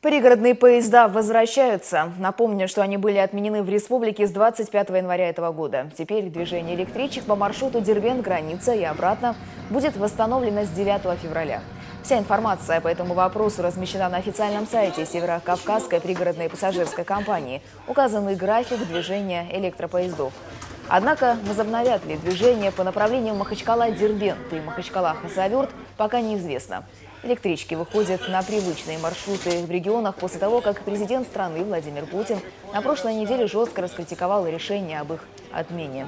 Пригородные поезда возвращаются. Напомню, что они были отменены в республике с 25 января этого года. Теперь движение электричек по маршруту Дербент-Граница и обратно будет восстановлено с 9 февраля. Вся информация по этому вопросу размещена на официальном сайте Северокавказской пригородной пассажирской компании. Указан и график движения электропоездов. Однако возобновят ли движение по направлению Махачкала-Дербент и Махачкала-Хасавюрт, пока неизвестно. Электрички выходят на привычные маршруты в регионах после того, как президент страны Владимир Путин на прошлой неделе жестко раскритиковал решение об их отмене.